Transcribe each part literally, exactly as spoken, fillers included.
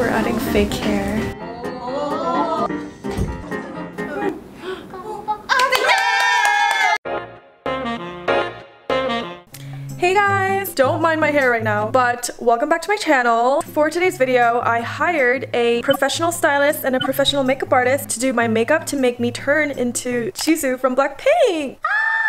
We're adding fake hair. Hey guys, don't mind my hair right now, but welcome back to my channel. For today's video, I hired a professional stylist and a professional makeup artist to do my makeup to make me turn into Jisoo from Blackpink.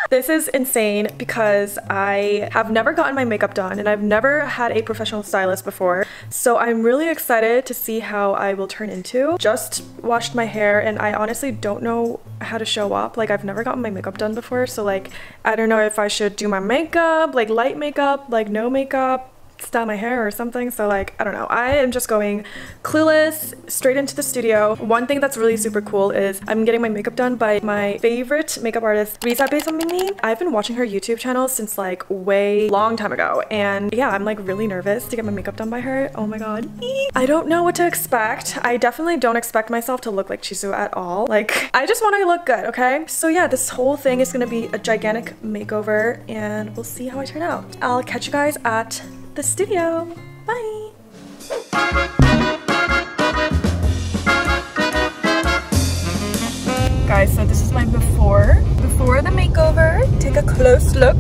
This is insane because I have never gotten my makeup done and I've never had a professional stylist before. So I'm really excited to see how I will turn into. Just washed my hair and I honestly don't know how to show up. Like, I've never gotten my makeup done before. So like, I don't know if I should do my makeup, like light makeup, like no makeup, style my hair or something. So like, I don't know. I am just going clueless straight into the studio. One thing that's really super cool is I'm getting my makeup done by my favorite makeup artist, RISABAE. I've been watching her YouTube channel since like way long time ago, and yeah, I'm like really nervous to get my makeup done by her. Oh my god. I don't know what to expect. I definitely don't expect myself to look like Jisoo at all. Like, I just want to look good, okay? So yeah, this whole thing is gonna be a gigantic makeover and we'll see how I turn out. I'll catch you guys at the studio. Bye! Guys, so this is my before. Before the makeover, take a close look.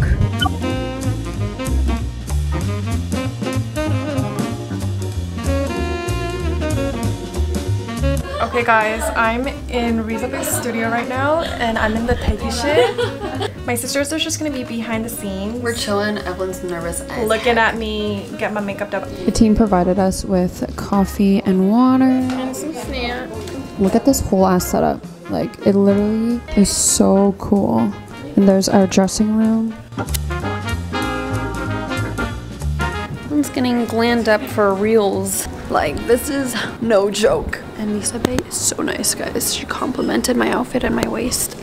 Okay guys, I'm in RISABAE's studio right now and I'm in the Taekishin. My sisters are just gonna be behind the scenes. We're chilling, Evelyn's nervous as looking heck. At me, get my makeup done. The team provided us with coffee and water. And some snacks. Look at this whole ass setup. Like, it literally is so cool. And there's our dressing room. I'm just getting glammed up for reels. Like, this is no joke. And RISABAE is so nice, guys. She complimented my outfit and my waist.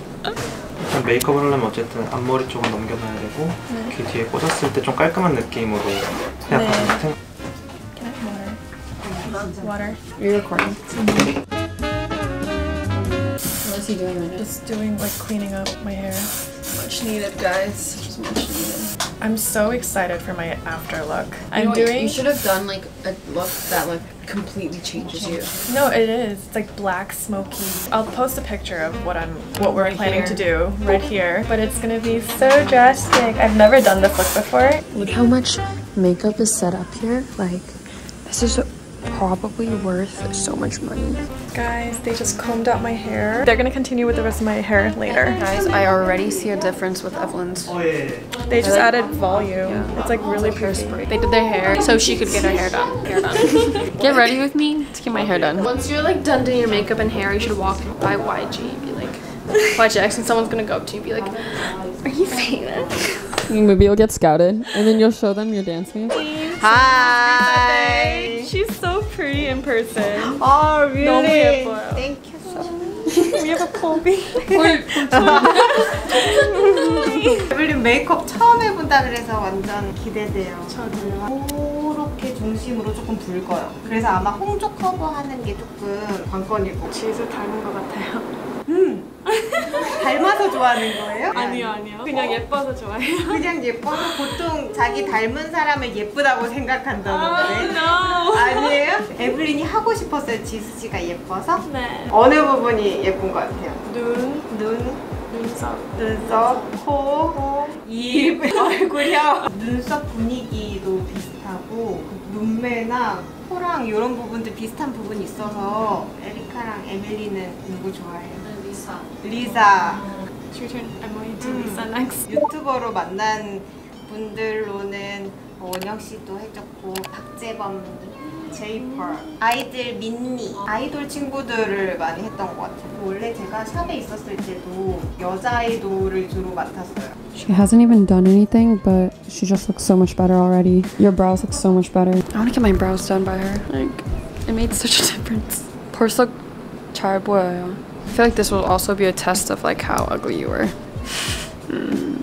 메이크업을 하려면 어쨌든 앞머리 쪽은 넘겨놔야 되고 네. 귀 뒤에 꽂았을 때 좀 깔끔한 느낌으로 해야 될 것 같아요. Can I have water? Water. You're recording. What is he doing right now? Just doing like cleaning up my hair. Much needed, guys. Just much needed. I'm so excited for my after look. I'm doing. You should have done like a look that like completely changes you. No, it is. It's like black, smoky. I'll post a picture of what I'm, what we're planning to do right here. But it's gonna be so drastic. I've never done this look before. Look how much makeup is set up here. Like, this is probably worth so much money. Guys, they just combed out my hair. They're gonna continue with the rest of my hair later. Guys, I already see a difference with Evelyn's. They just added volume. Yeah. It's like really pure spray. They did their hair so she could get her hair done. Hair done. Get ready with me to get my hair done. Once you're like done doing your makeup and hair, you should walk by Y G and be like, Y G X, and someone's gonna go up to you and be like, are you famous? Maybe you'll get scouted and then you'll show them your dance move. Hi! She's so pretty in person. Oh, really? No, thank you so much. We have a poppy. 우리 메이크업 처음 해본다 그래서 완전 기대돼요. 저도요. 이렇게 중심으로 조금 붉어요. 그래서 아마 홍조 커버하는 게 조금 관건이고. 지수 닮은 것 같아요. 음. 닮아서 좋아하는 거예요? 아니요, 아니요. 그냥 어? 예뻐서 좋아해요. 그냥 예뻐서 보통 자기 닮은 사람을 예쁘다고 생각한다던데. 아, no. 아니에요? 에블린이 하고 싶었어요, 지수 씨가 예뻐서? 네. 어느 부분이 예쁜 것 같아요? 눈, 눈. 눈썹, 눈썹, 코, 코, 입, 얼굴이요. 눈썹 분위기도 비슷하고 눈매나 코랑 이런 부분들 비슷한 부분이 있어서 에리카랑 에밀리는 누구 좋아해요? Lisa. Lisa. It's your turn. I'm going to Lisa next. 유튜버로 만난 분들로는 원영 씨도 해줬고 박재범, 제이퍼, 아이들 민니, 아이돌 친구들을 많이 했던 것 같아요. 원래 제가 샵에 있었을 때도 여자 아이돌을 주로 맡았어요. She hasn't even done anything, but she just looks so much better already. Your brows look so much better. I want to get my brows done by her. Like, it made such a difference. 벌써 잘 보여요. I feel like this will also be a test of like how ugly you were. Mm.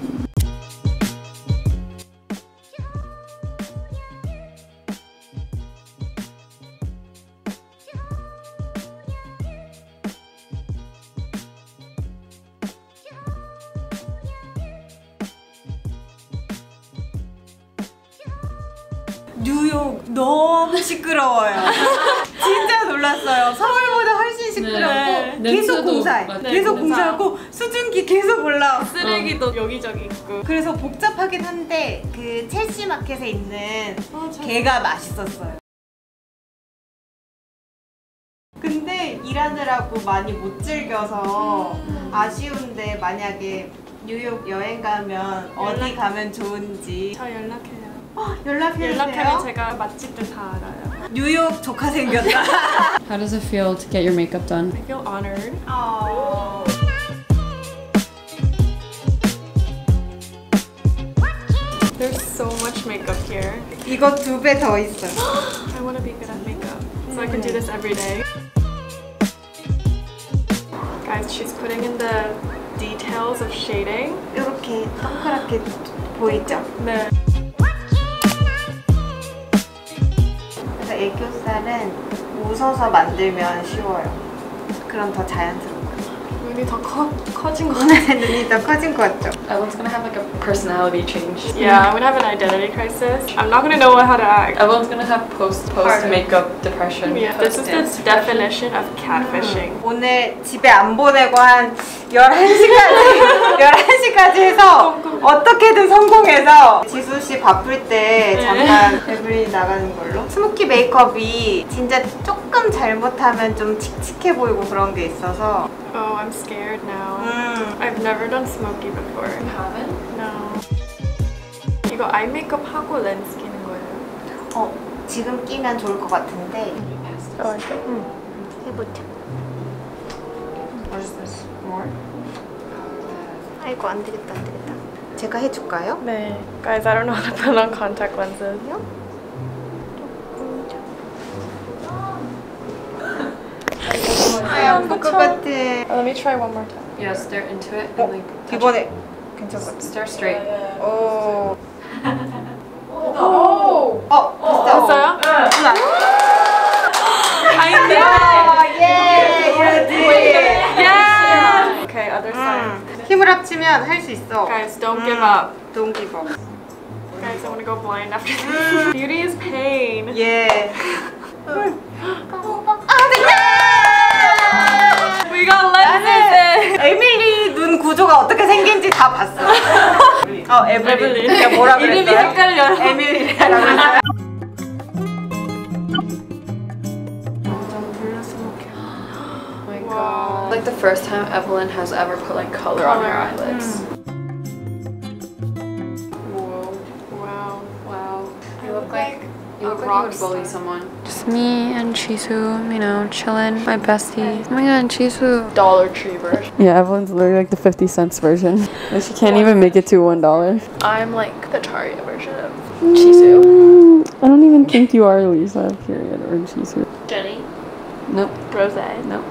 뉴욕 너무 시끄러워요. 계속 공사해. 맞아. 계속 공사하고 수증기 계속 올라. 쓰레기도 어. 여기저기 있고. 그래서 복잡하긴 한데 그 첼시 마켓에 있는 어, 게가 맛있었어요. 근데 일하느라고 많이 못 즐겨서 음. 아쉬운데 만약에 뉴욕 여행 가면 연락. 어디 가면 좋은지 저 연락해요. 어, 연락해요. 연락하면 제가 맛집들 다 알아요. 뉴욕 조카 생겼다. How does it feel to get your makeup done? I feel honored. Aww. There's so much makeup here. 이거 두 배 더 있어. I want to be good at makeup, so I can do this every day. Guys, she's putting in the details of shading. 이렇게 동그랗게 보이죠? 네. 애교살은 웃어서 만들면 쉬워요. 그럼 더 자연스러워요. 눈이 더 커, 커진 거 같아요. 눈이 더 커진 거 같죠? I was gonna have like a personality change. Yeah, I'm gonna have an identity crisis. I'm not gonna know how to act. I was gonna have post post makeup depression. Yeah, this is the definition of catfishing. 오늘 집에 안 보내고 한 열한 시까지 열한 시까지 해서 어떻게든 성공해서 지수 씨 바쁠 때 잠깐 배불리 나가는 걸로. 스모키 메이크업이 진짜 조금 잘못하면 좀 칙칙해 보이고 그런 게 있어서. Oh, I'm scared now. Mm. I've never done smoky before. You haven't? No. 이거 아이 메이크업 하고 렌즈 끼는 거예요. 어, 지금 끼면 좋을 것 같은데. 어, 응. 해보자. What is this? More? 아이고, 안 되겠다, 안 되겠다. 제가 해줄까요? 네. Guys, I don't know how to put on contact lenses. Let me try one more time. Yeah, stare into it. And like 이번에 괜찮아. Stare straight. 오. 오. 어, 됐어요? 응. I know. Yeah, you did. Yeah. Okay, other side. 힘을 합치면 할 수 있어. Guys, don't give up. Don't give up. Guys, I want to go blind after this. Beauty is pain. Yeah. 에밀리 눈 구조가 어떻게 생긴지 다 봤어. 어, 에밀리. 내가 뭐라 그랬어? 이름이 헷갈려. 에밀리라고 했어요. Like the first time Evelyn has ever put like color on her eyelids. Whoa. Wow. Wow. I look like you look like you would bully someone. Just me and Jisoo, you know, chillin', my bestie. Oh my god, Jisoo. Dollar Tree version. Yeah, Evelyn's literally like the fifty cents version. And she can't even make it to one dollar. I'm like the Target version of Jisoo. Mm, I don't even think you are Lisa, period, or Jisoo. Jenny? Nope. Rose? Nope.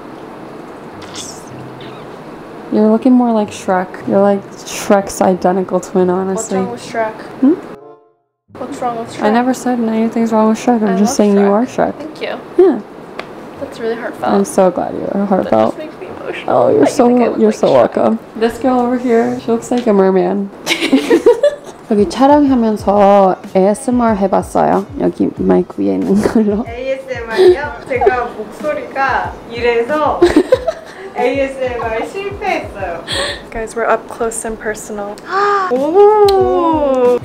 You're looking more like Shrek. You're like Shrek's identical twin, honestly. What's wrong with Shrek? Hmm? What's wrong with Shrek? I never said anything's wrong with Shrek. I'm I just saying Shrek. You are Shrek. Thank you. Yeah. That's really heartfelt. I'm so glad you are heartfelt. That just makes me emotional. Oh, you're so you're like so Shrek. Welcome. This girl over here, she looks like a merman. 여기 촬영하면서 에이에스엠알 해봤어요. 여기 마이크 위에 있는 걸로. 에이에스엠알이요? 제가 목소리가 이래서. 에이에스엠알 실패했어요. Guys, we're up close and personal. 오.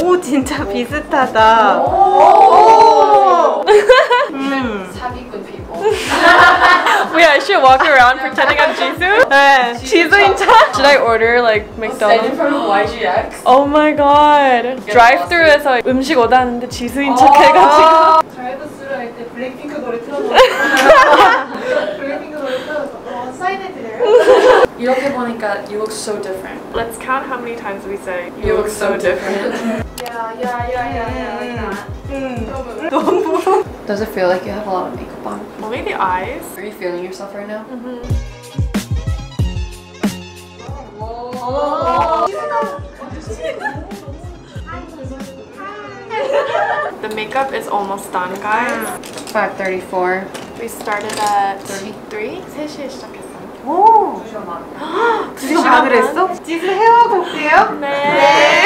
오 진짜 오. 비슷하다. 오. 음. 사기꾼 people. Wait, I should walk around pretending I'm Jisoo? 네. Jisoo인 차? Should I order like McDonald's? From 와이지엑스. Oh my god. Drive-thru에서 음식 오다는데 Jisoo인 척 해가지고. 드라이브스루 할 때 블랙핑크 노래 틀어서. 블랙핑크 노래 틀어서. 어 사인해 드려요. 이렇게 보니까 you look so different. Let's count how many times we say you, you look, look so, so different. Yeah, yeah, yeah, yeah, yeah. Mm. Mm. Does it feel like you have a lot of makeup on? Only the eyes. Are you feeling yourself right now? Mm-hmm. Whoa. Whoa. The makeup is almost done, guys. five thirty-four. We started at thirty-three. 세 시에 시작했어요. 오! 두 시간 반. 두 시간 반을 했어? 지수 헤어하고 올게요. 네.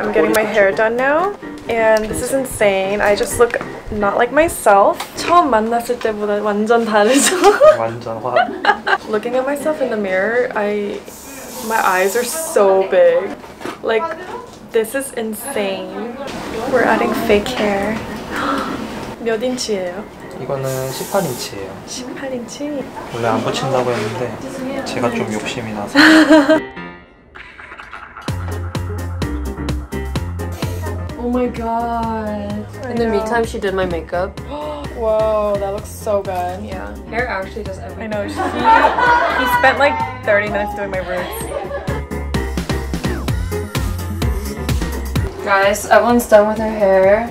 I'm getting my hair done now. And this is insane. I just look not like myself. 처음 만났을 때보다 완전 다르죠? 완전 확. Looking at myself in the mirror, I my eyes are so big. Like this is insane. We're adding fake hair. 몇 인치예요? 이거는 십팔 인치예요. 십팔 인치? 원래 안 붙인다고 했는데 제가 좀 욕심이 나서. Oh my god. In the meantime, she did my makeup. Whoa, that looks so good. Yeah. Hair actually does everything. I know. She, he spent like thirty minutes doing my roots. Guys, everyone's done with her hair.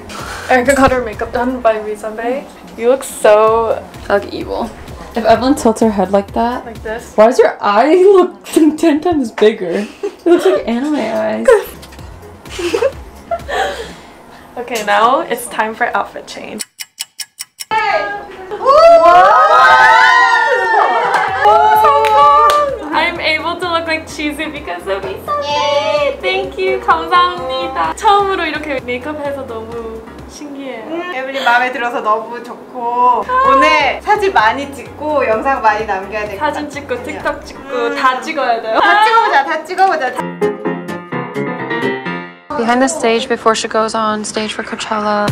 Erica got her makeup done by RISABAE. You look so... I look evil. If Evelyn tilts her head like that... Like this? Why does your eye look ten times bigger? It looks like anime eyes. Okay, now it's time for outfit change. I'm able to look like cheesy because of RISABAE. Thank you, 감사합니다. 처음으로 이렇게 메이크업해서 너무 신기해요. 에블린 마음에 들어서 너무 좋고 오늘 사진 많이 찍고 영상 많이 남겨야 될 것 같아요. 사진 찍고 틱톡 찍고 다 찍어야 돼요. 다 찍어보자, 다 찍어보자. Behind the stage before she goes on stage for Coachella.